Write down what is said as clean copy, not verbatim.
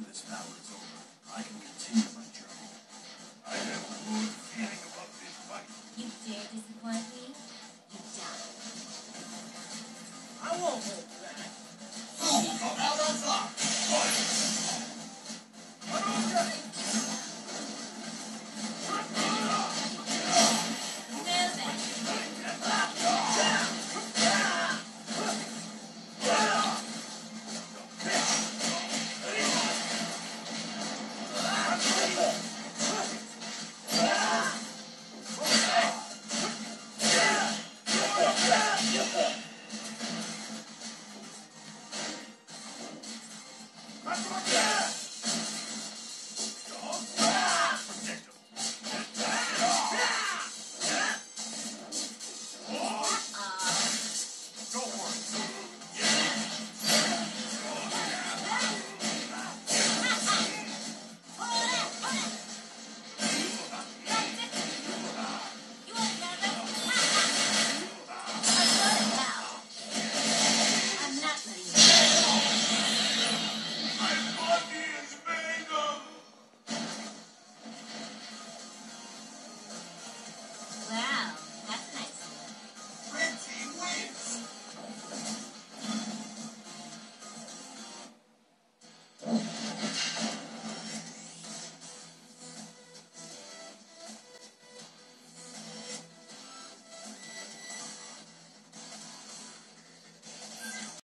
after this battle is over, I can continue my journey. I have my Lord feeling above this fight. You dare disappoint